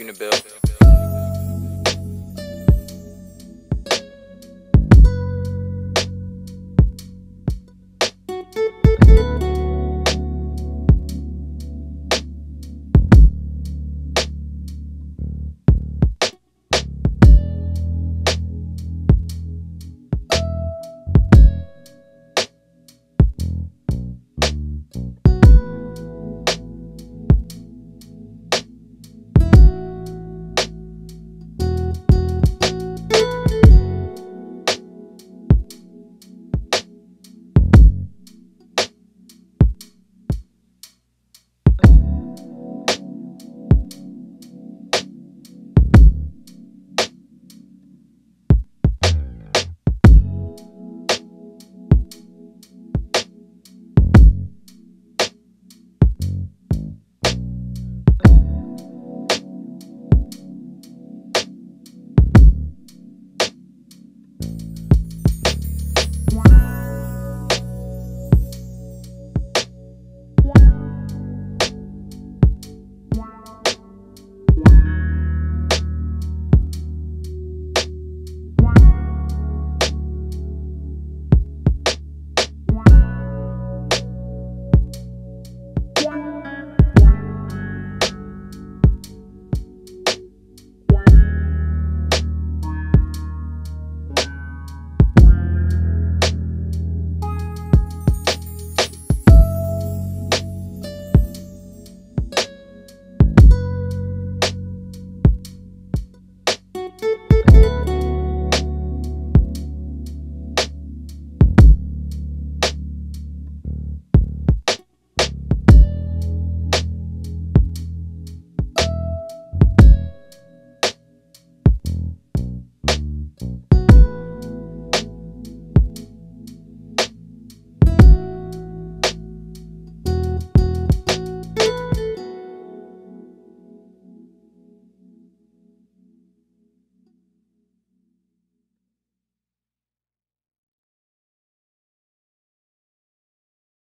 Unibil.